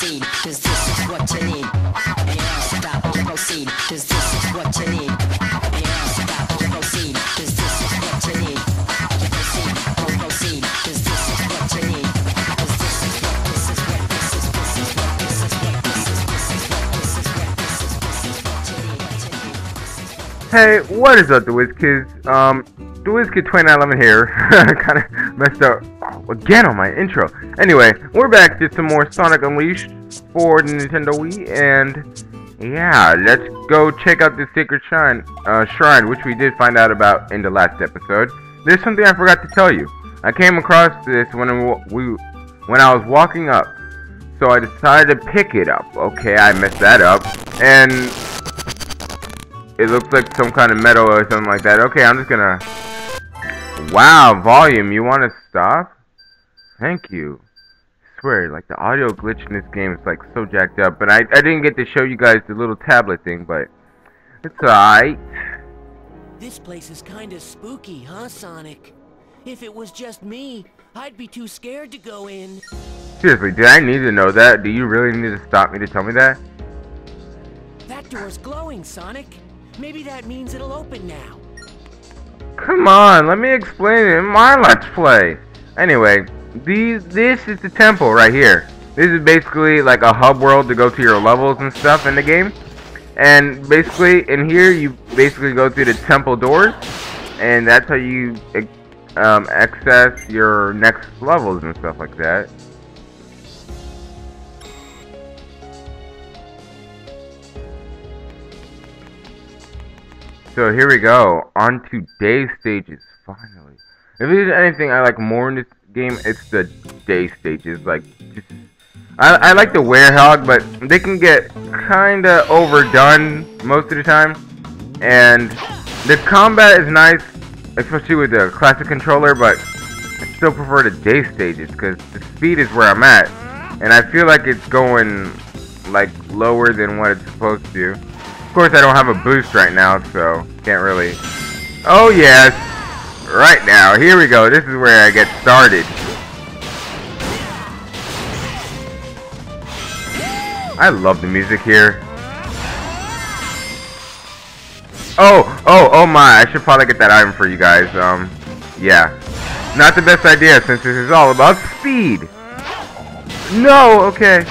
proceed, cause this is what you need. And I'll stop, proceed, cause this is what you need. And I'll stop, proceed, cause this is what you need. Proceed, proceed, cause this is what you need. Cause this is what, this is what, this is, this is what, this is what, this is, this is what, this is what, this is, this is what you need, what you need, this is what. Hey, what is up, DwizKids? DwizKid2911 here. Kinda messed up again on my intro. Anyway, we're back to some more Sonic Unleashed for the Nintendo Wii, and yeah, let's go check out the secret shrine, which we did find out about in the last episode. There's something I forgot to tell you. I came across this when I was walking up, so I decided to pick it up. Okay, I messed that up, and it looks like some kind of metal or something like that. Okay, I'm just gonna. Wow, volume, you want to stop? Thank you. I swear, like, the audio glitch in this game is, like, so jacked up. And I didn't get to show you guys the little tablet thing, but it's alright. This place is kind of spooky, huh, Sonic? If it was just me, I'd be too scared to go in. Seriously, did I need to know that? Do you really need to stop me to tell me that? That door's glowing, Sonic. Maybe that means it'll open now. Come on, let me explain it in my Let's Play. Anyway, this is the temple right here. This is basically like a hub world to go to your levels and stuff in the game. And basically, in here, you basically go through the temple doors. And that's how you access your next levels and stuff like that. So here we go, on to day stages, finally. If there's anything I like more in this game, it's the day stages. Like, just, I like the Werehog, but they can get kinda overdone most of the time. And the combat is nice, especially with the classic controller, but I still prefer the day stages, because the speed is where I'm at. And I feel like it's going, like, lower than what it's supposed to. Of course, I don't have a boost right now, so can't really. Oh yes, right now. Here we go. This is where I get started. I love the music here. Oh my! I should probably get that item for you guys. Yeah, not the best idea since this is all about speed. No, okay.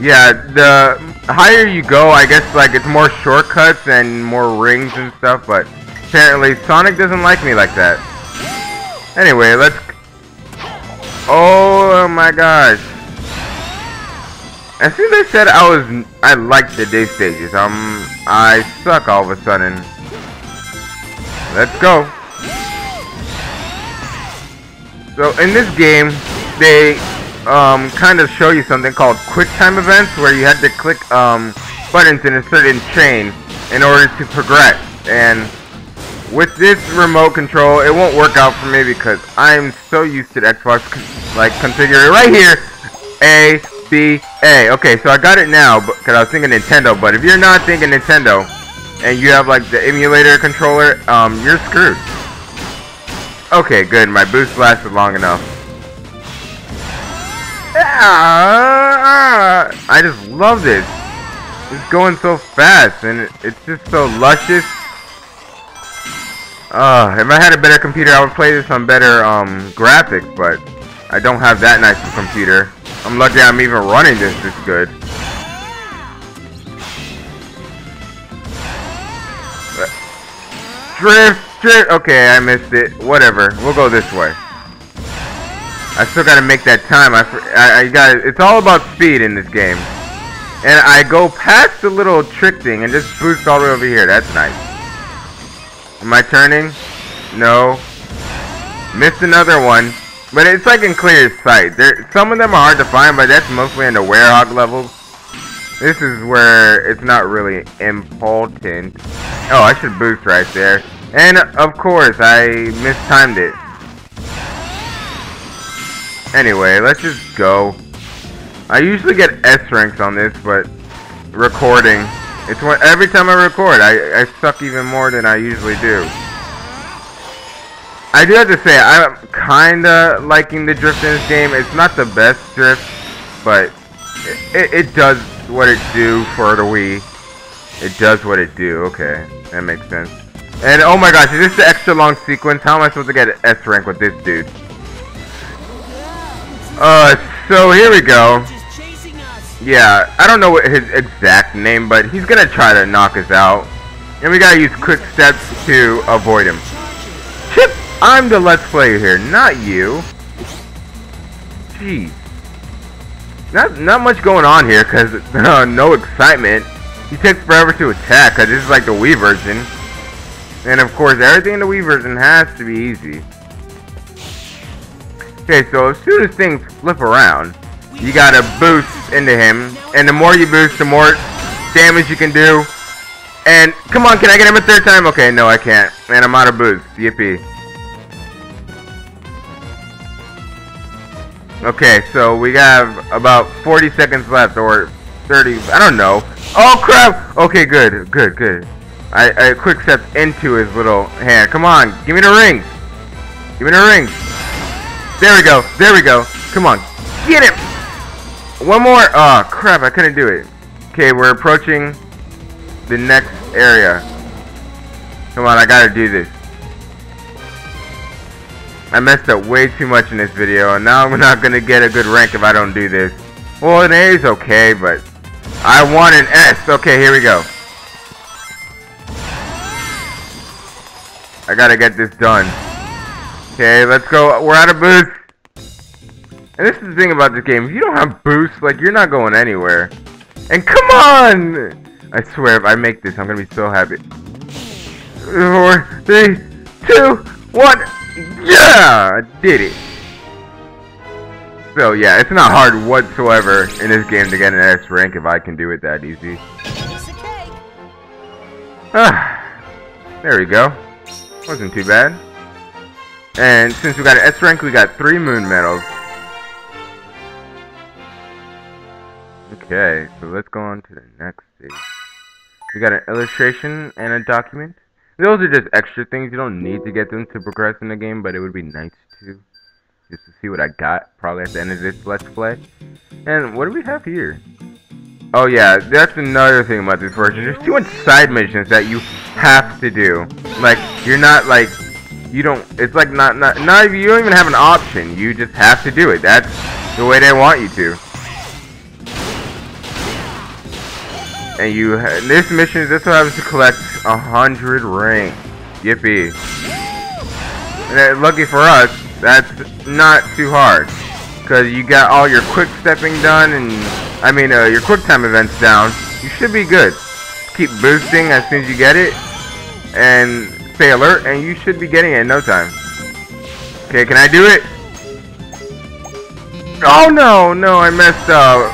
Yeah, the higher you go, I guess, like, it's more shortcuts and more rings and stuff, but apparently Sonic doesn't like me like that. Anyway, let's... Oh my gosh. As soon as I said I liked the day stages, I suck all of a sudden. Let's go. So in this game, they... kind of show you something called quick time events, where you had to click buttons in a certain chain in order to progress. And with this remote control, it won't work out for me because I'm so used to the Xbox configure. Right here, A, B, A. Okay, so I got it now because I was thinking Nintendo. But if you're not thinking Nintendo and you have like the emulator controller, you're screwed. Okay, good. My boost lasted long enough. I just love this. It's going so fast, and it's just so luscious. If I had a better computer, I would play this on better graphics, but I don't have that nice of a computer. I'm lucky I'm even running this good. Drift. Okay, I missed it. Whatever. We'll go this way. I still gotta make that time. I gotta, it's all about speed in this game. And I go past the little trick thing and just boost all the way over here. That's nice. Am I turning? No. Missed another one. But it's like in clear sight. Some of them are hard to find, but that's mostly in the Werehog levels. This is where it's not really important. Oh, I should boost right there. And of course, I mistimed it. Anyway, let's just go. I usually get S ranks on this, but recording. It's when every time I record, I suck even more than I usually do. I do have to say, I'm kinda liking the drift in this game. It's not the best drift, but it does what it do for the Wii. It does what it do. Okay, that makes sense. And oh my gosh, is this the extra long sequence? How am I supposed to get an S rank with this dude? So here we go. Yeah, I don't know what his exact name, but he's gonna try to knock us out. And we gotta use quick steps to avoid him. Chip, I'm the let's player here, not you. Jeez. Not much going on here, cause no excitement. He takes forever to attack, cause this is like the Wii version. And of course, everything in the Wii version has to be easy. Okay, so as soon as things flip around, you gotta boost into him. And the more you boost, the more damage you can do. And, come on, can I get him a third time? Okay, no, I can't. And I'm out of boost. Yippee. Okay, so we have about 40 seconds left, or 30, I don't know. Oh, crap! Okay, good. I quick stepped into his little hand. Come on, give me the rings. Give me the rings. There we go. Come on, get him. One more. Oh, crap, I couldn't do it. Okay, we're approaching the next area. Come on, I gotta do this. I messed up way too much in this video, and now I'm not gonna get a good rank if I don't do this. Well, an A is okay, but I want an S. Okay, here we go. I gotta get this done. Okay, let's go. We're out of boost. And this is the thing about this game. If you don't have boost, like, you're not going anywhere. And come on! I swear, if I make this, I'm gonna be so happy. 4, 3, 2, 1. Yeah! I did it. So, yeah, it's not hard whatsoever in this game to get an S rank if I can do it that easy. There we go. Wasn't too bad. And since we got an S rank, we got 3 moon medals. Okay, so let's go on to the next stage. We got an illustration and a document. Those are just extra things. You don't need to get them to progress in the game, but it would be nice to. Just to see what I got, probably at the end of this Let's Play. And what do we have here? Oh yeah, that's another thing about this version. There's too much side missions that you have to do. Like, you're not like, you don't, it's like not you don't even have an option. You just have to do it. That's the way they want you to. And you, this mission, this one happens to collect 100 rings. Yippee. And then, lucky for us, that's not too hard. Cause you got all your quick stepping done and, your quick time events down. You should be good. Keep boosting as soon as you get it, and stay alert, and you should be getting it in no time. Okay, can I do it? Oh no, I messed up.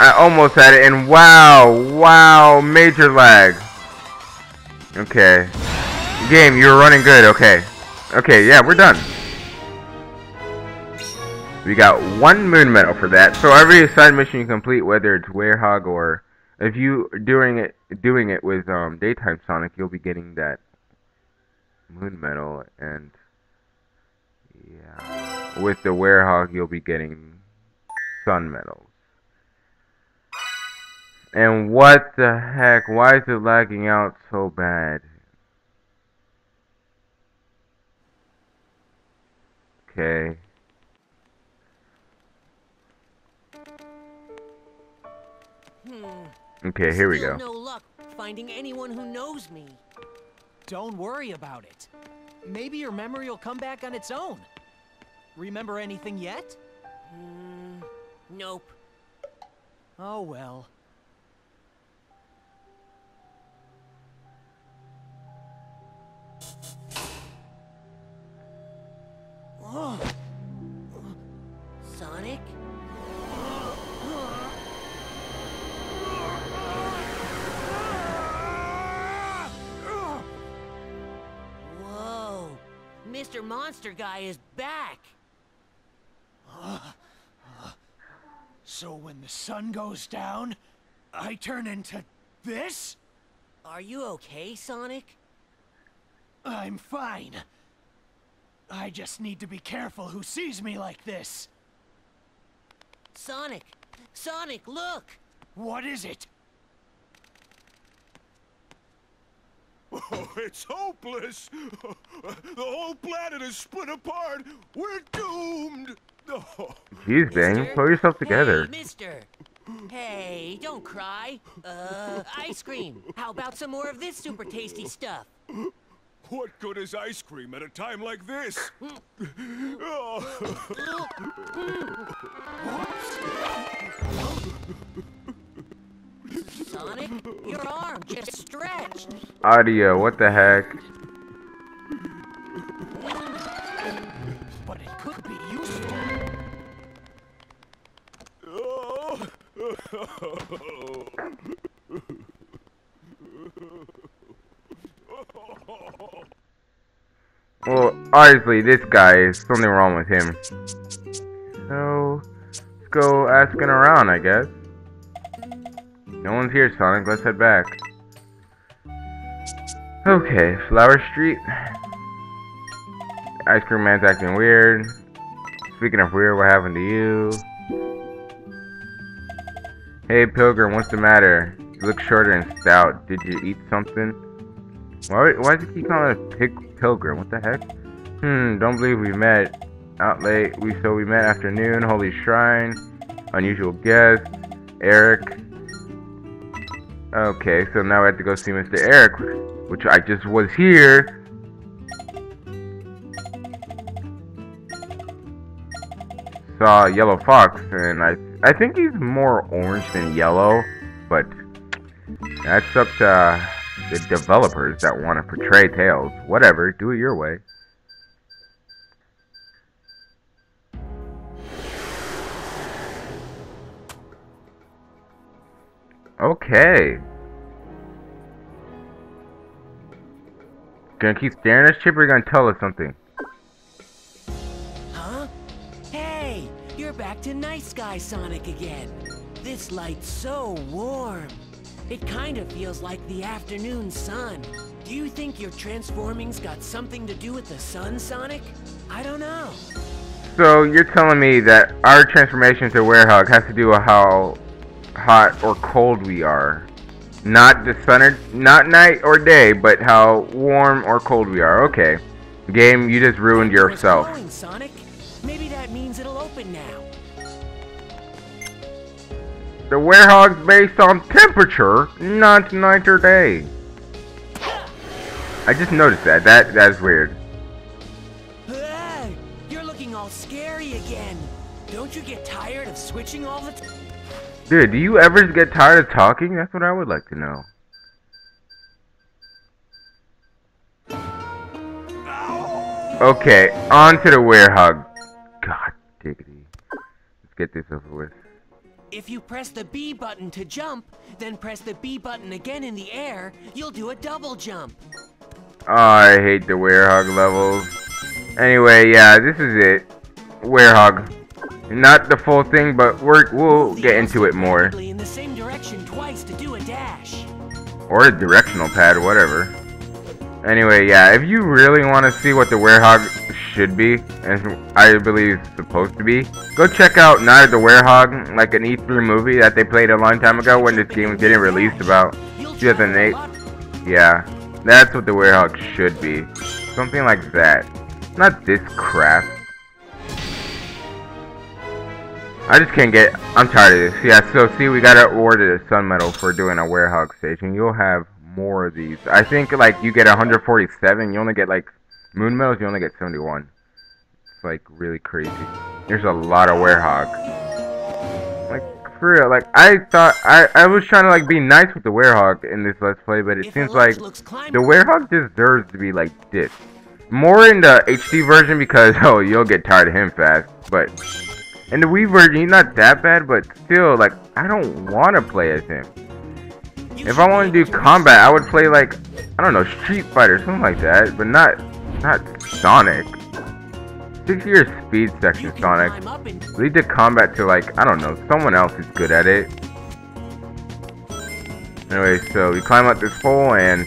I almost had it, and wow, major lag. Okay, game, you're running good. Okay, yeah, we're done. We got 1 moon medal for that. So every side mission you complete, whether it's Werehog or if you doing it with Daytime Sonic, you'll be getting that moon medal, and yeah, with the Werehog you'll be getting sun medals. And what the heck? Why is it lagging out so bad? Okay. Okay, here we go. No luck finding anyone who knows me. Don't worry about it. Maybe your memory will come back on its own. Remember anything yet? Nope. Oh well. Sonic? Mr. Monster Guy is back! So when the sun goes down, I turn into this? Are you okay, Sonic? I'm fine. I just need to be careful who sees me like this. Sonic, Sonic, look! What is it? Oh, it's hopeless! The whole planet is split apart! We're doomed! Oh. Jeez, Bang, pull yourself together. Hey, mister! Hey, don't cry. Ice cream. How about some more of this super tasty stuff? What good is ice cream at a time like this? Oh. Sonic, your arm just stretched. Audio, what the heck? But it could be useful. Oh. Well, obviously this guy, is something wrong with him. So, let's go asking around, I guess. No one's here, Sonic. Let's head back. Okay, Flower Street. The ice cream man's acting weird. Speaking of weird, what happened to you? Hey, Pilgrim, what's the matter? You look shorter and stout. Did you eat something? Why does he keep calling it Pilgrim? What the heck? Don't believe we met. Out late. So we met afternoon. Holy Shrine. Unusual guest. Eric. Okay, so now we have to go see Mr. Eric, which I just was here. Saw a yellow fox, and I think he's more orange than yellow, but that's up to the developers that want to portray Tails. Whatever, do it your way. Okay. Gonna keep staring at Chip, or you gonna tell us something? Huh? Hey, you're back to nice guy Sonic again. This light's so warm. It kind of feels like the afternoon sun. Do you think your transforming's got something to do with the sun, Sonic? I don't know. So you're telling me that our transformation to Werehog has to do with how hot or cold we are, not the sun or not night or day, but how warm or cold we are. Okay, game, you just ruined yourself. Sonic, maybe that means it'll open now. The Werehog's based on temperature, not night or day. I just noticed that. That's weird. You're looking all scary again. Don't you get tired of switching all the time? Dude, do you ever get tired of talking? That's what I would like to know. Okay, on to the Werehog. God diggity. Let's get this over with. If you press the B button to jump, then press the B button again in the air, you'll do a double jump. Oh, I hate the Werehog levels. Anyway, yeah, this is it. Werehog. Not the full thing, but we'll get into it more. In the same direction twice to do a dash. Or a directional pad, whatever. Anyway, yeah, if you really want to see what the Werehog should be, and I believe it's supposed to be, go check out Night of the Werehog, like an E3 movie that they played a long time ago when this game was getting released about 2008. Yeah, that's what the Werehog should be. Something like that. Not this crap. I just can't get... I'm tired of this. Yeah, so see, we got awarded a Sun Medal for doing a Werehog station. You'll have more of these. I think, like, you get 147. You only get, like, Moon Medals, you only get 71. It's, like, really crazy. There's a lot of Werehog. Like, for real, like, I thought... I was trying to, like, be nice with the Werehog in this Let's Play, but it seems like the Werehog deserves to be like this. More in the HD version because, oh, you'll get tired of him fast, but... And the Wii version, he's not that bad, but still, like, I don't want to play as him. If I want to do combat, I would play, like, I don't know, Street Fighter, something like that, but not Sonic. 6-year speed section, Sonic. Lead the combat to, like, I don't know, someone else is good at it. Anyway, so we climb up this pole, and...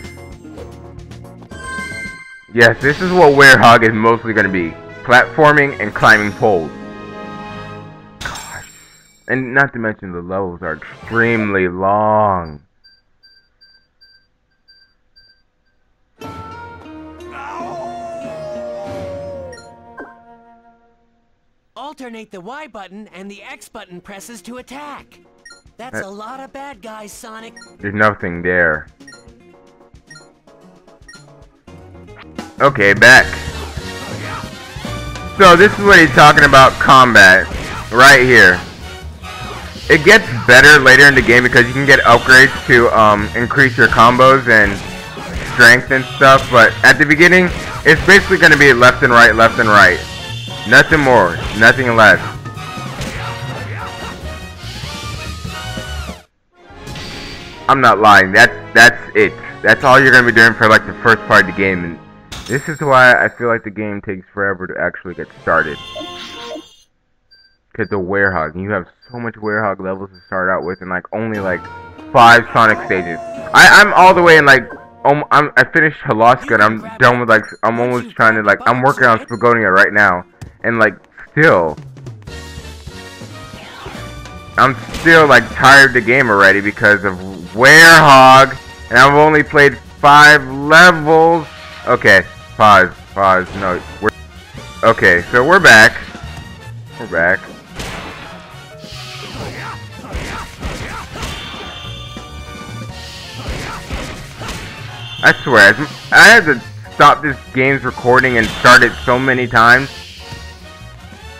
Yes, this is what Werehog is mostly going to be. Platforming and climbing poles. And not to mention the levels are extremely long. Alternate the Y button and the X button presses to attack. That's a lot of bad guys, Sonic. There's nothing there. Okay, back. So this is what he's talking about, combat. Right here. It gets better later in the game because you can get upgrades to increase your combos and strength and stuff, but at the beginning, it's basically going to be left and right, left and right. Nothing more, nothing less. I'm not lying, that's it. That's all you're going to be doing for like the first part of the game. And this is why I feel like the game takes forever to actually get started. Because the Werehog, you have so much Werehog levels to start out with, and like only like 5 Sonic stages. I'm all the way in like, I finished Helaska, and I'm done with like, I'm almost trying to like, I'm working on Spagonia right now. And like, still, I'm still like tired of the game already because of Werehog, and I've only played 5 levels. Okay, pause, no, okay, so we're back. I swear, I had to stop this game's recording and start it so many times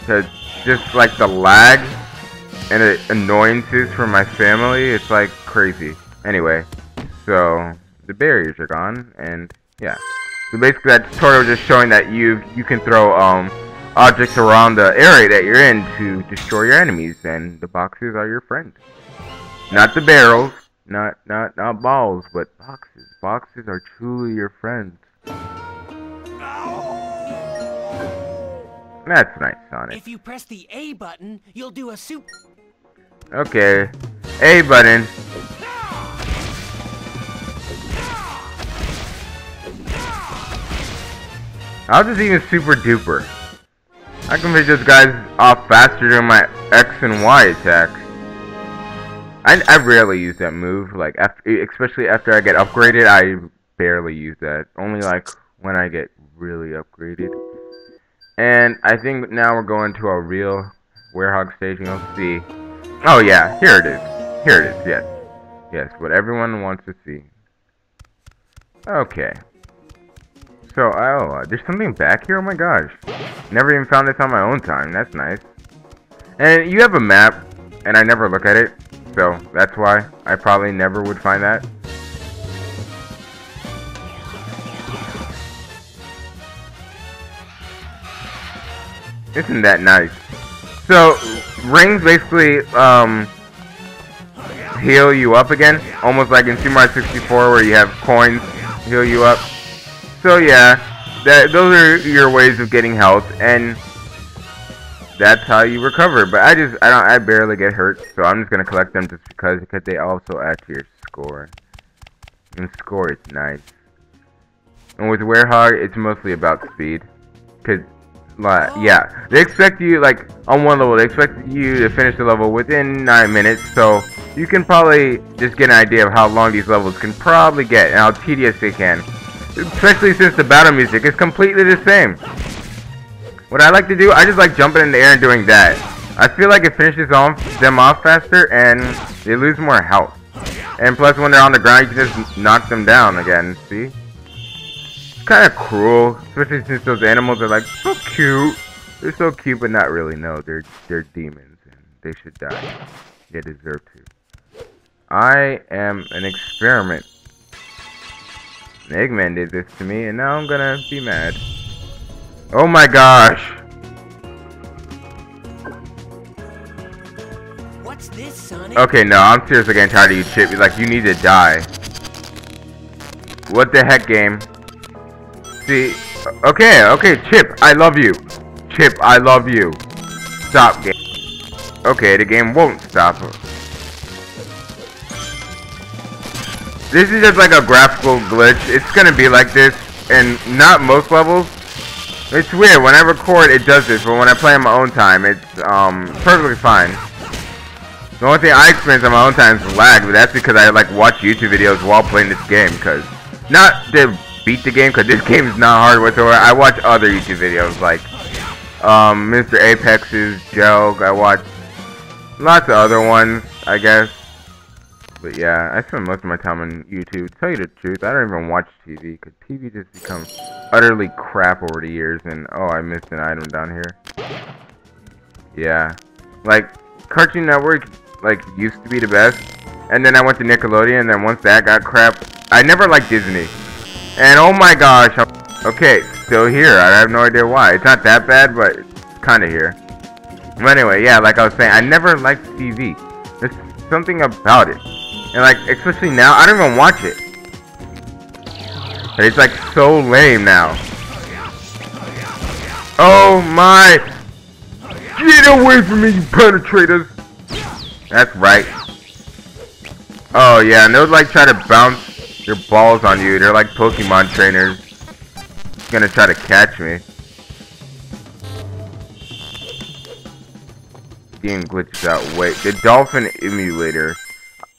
to just like the lag and the annoyances from my family. It's like crazy. Anyway, so the barriers are gone, and yeah. So basically that tutorial just showing that you can throw objects around the area that you're in to destroy your enemies, and the boxes are your friends. Not the barrels, not balls, but boxes. Boxes are truly your friends. That's nice, Sonic. If you press the A button, you'll do a soup. Okay. A button. I'll just even super duper. I can hit those guys off faster than my X and Y attack. I rarely use that move, like especially after I get upgraded, I barely use that. Only like when I get really upgraded. And I think now we're going to a real Werehog stage, and you'll see. Oh yeah, here it is. Here it is, yes. Yes, what everyone wants to see. Okay. So, oh, there's something back here? Oh my gosh. Never even found this on my own time. That's nice. And you have a map, and I never look at it. So, that's why I probably never would find that. Isn't that nice? So, rings basically heal you up again. Almost like in Super Mario 64 where you have coins heal you up. So yeah, those are your ways of getting health, and that's how you recover. But I barely get hurt, so I'm just gonna collect them just because they also add to your score. And score is nice. And with Werehog, it's mostly about speed, cause yeah, they expect you like on one level, they expect you to finish the level within 9 minutes. So you can probably just get an idea of how long these levels can probably get and how tedious they can. Especially since the battle music is completely the same. What I like to do, I just like jumping in the air and doing that. I feel like it finishes them off faster and they lose more health. And plus when they're on the ground, you can just knock them down again, see? It's kind of cruel, especially since those animals are like, so cute. They're so cute, but not really, no. They're demons and they should die. They deserve to. I am an experiment. Eggman did this to me, and now I'm gonna be mad. Oh my gosh! What's this, Sonic? Okay, no, I'm seriously getting tired of you, Chip. Like, you need to die. What the heck, game? See, okay, Chip, I love you. Chip, I love you. Stop, game. Okay, the game won't stop. This is just like a graphical glitch. It's gonna be like this, and not most levels. It's weird. When I record, it does this, but when I play on my own time, it's perfectly fine. The only thing I experience on my own time is lag, but that's because I like watch YouTube videos while playing this game. Cause not to beat the game, cause this game is not hard whatsoever. I watch other YouTube videos like Mr. Apex's Jelg. I watch lots of other ones, I guess. But yeah, I spend most of my time on YouTube. To tell you the truth, I don't even watch TV, because TV just becomes utterly crap over the years. And, oh, I missed an item down here. Yeah. Like, Cartoon Network, like, used to be the best. And then I went to Nickelodeon, and then once that got crap, I never liked Disney. And, oh my gosh. Okay, still here. I have no idea why. It's not that bad, but it's kind of here. But anyway, yeah, like I was saying, I never liked TV. There's something about it. And like, especially now, I don't even watch it. It's like so lame now. Oh my! Get away from me, you penetrators! That's right. Oh yeah, and they'll like try to bounce their balls on you. They're like Pokemon trainers. Gonna try to catch me. Game glitches out. Wait, the Dolphin Emulator.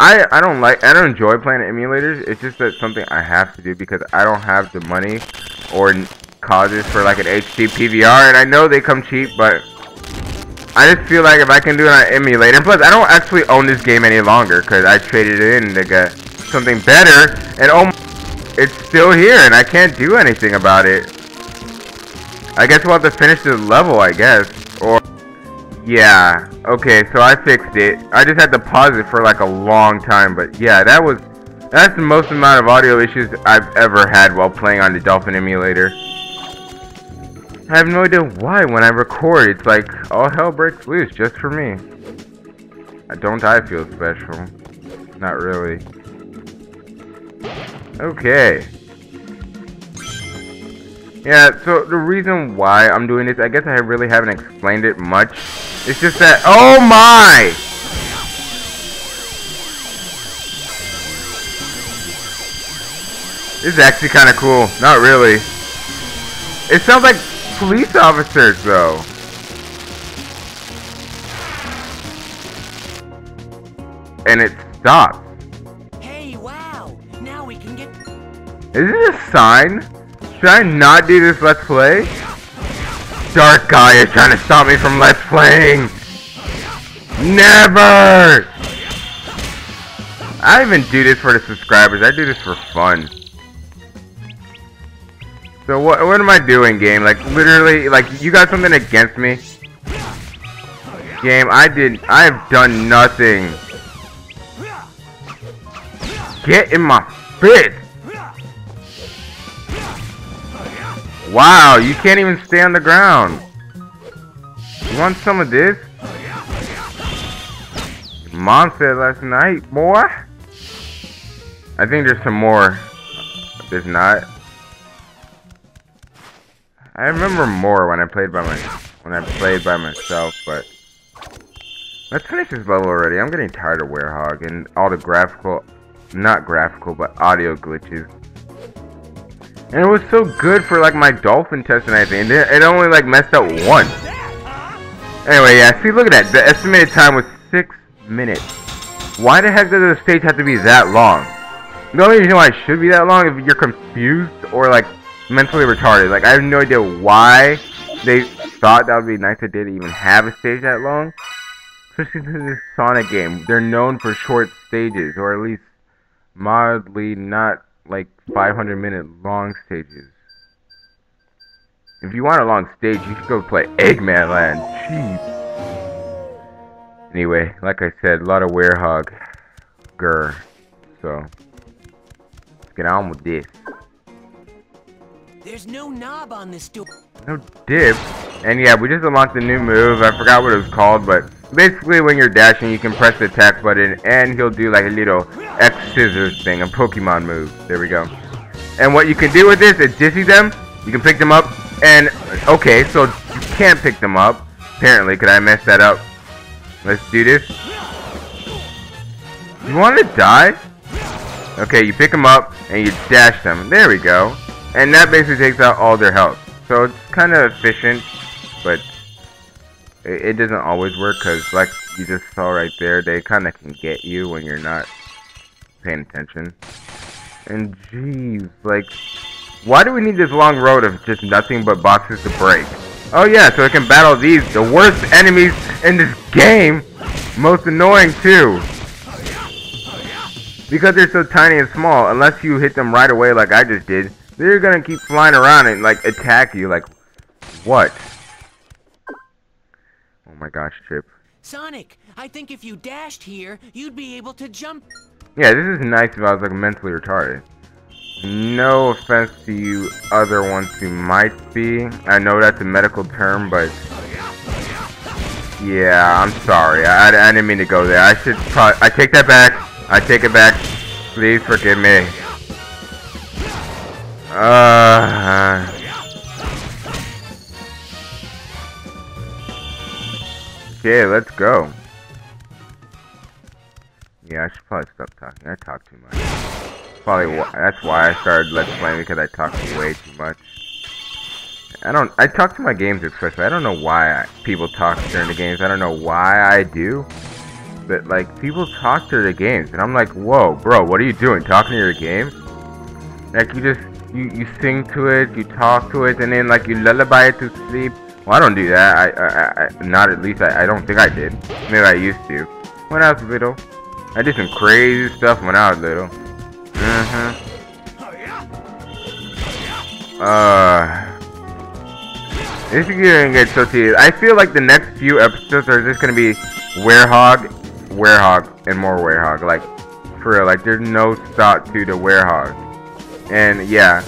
I don't enjoy playing emulators. It's just that something I have to do because I don't have the money or causes for like an HD PVR, and I know they come cheap, but I just feel like if I can do it on an emulator, and plus I don't actually own this game any longer because I traded it in to get something better, and oh, it's still here, and I can't do anything about it. I guess we'll have to finish the level, I guess, or. Yeah, okay, so I fixed it. I just had to pause it for like a long time, but yeah, that's the most amount of audio issues I've ever had while playing on the Dolphin Emulator. I have no idea why when I record, it's like all hell breaks loose just for me. Don't I feel special? Not really. Okay. Yeah, so the reason why I'm doing this, I guess I really haven't explained it much. It's just that, oh my! This is actually kind of cool. Not really. It sounds like police officers, though. And it stops. Hey, wow! Now we can get. Is this a sign? Should I not do this Let's Play? Dark guy is trying to stop me from Let's Playing! Never! I even do this for the subscribers, I do this for fun. So what am I doing, game? Like, literally, like, you got something against me? Game, I have done nothing. Get in my face! Wow, you can't even stay on the ground. You want some of this? Your mom said last night, boy. I think there's some more. There's not. I remember more when I played by myself, but let's finish this level already. I'm getting tired of Werehog and all the not graphical, but audio glitches. And it was so good for like my dolphin test and everything. It only like messed up once. Anyway, yeah, see, look at that. The estimated time was 6 minutes. Why the heck does the stage have to be that long? The only reason why it should be that long is if you're confused or like mentally retarded. Like, I have no idea why they thought that would be a nice idea to even have a stage that long. Especially in this Sonic game. They're known for short stages, or at least mildly not like 500-minute long stages. If you want a long stage, you should go play Eggman Land. Jeez. Anyway, like I said, a lot of Werehog. Grr. So, let's get on with this. There's no knob on this door. No dip. And yeah, we just unlocked a new move. I forgot what it was called, but basically when you're dashing, you can press the attack button and he'll do like a little X scissors thing, a Pokemon move. There we go. And what you can do with this is dizzy them. You can pick them up, and okay, so you can't pick them up. Apparently, could I mess that up? Let's do this. You want to die? Okay, you pick them up and you dash them. There we go. And that basically takes out all their health. So it's kind of efficient, but It doesn't always work because, like you just saw right there, they kind of can get you when you're not paying attention. And jeez, like, why do we need this long road of just nothing but boxes to break? Oh yeah, so I can battle these, the worst enemies in this game. Most annoying too. Because they're so tiny and small, unless you hit them right away like I just did, they're gonna keep flying around and like attack you like, what? Oh my gosh, Chip. Sonic, I think if you dashed here, you'd be able to jump. Yeah, this is nice if I was like mentally retarded. No offense to you other ones who might be. I know that's a medical term, but... yeah, I'm sorry. I didn't mean to go there. I should probably... I take that back. I take it back. Please forgive me. Okay, let's go. Yeah, I should probably stop talking. I talk too much. Probably that's why I started Let's Playing, because I talk way too much. I talk to my games especially. I don't know why people talk during the games. I don't know why I do, but like people talk to their games, and I'm like, whoa, bro, what are you doing? Talking to your game? Like you just you sing to it, you talk to it, and then like you lullaby it to sleep. Well, I don't do that. I not at least I don't think I did. Maybe I used to when I was little. I did some crazy stuff when I was little. This is gonna get so tedious. I feel like the next few episodes are just gonna be Werehog, Werehog, and more Werehog. Like, for real, like, there's no stop to the Werehog. And yeah,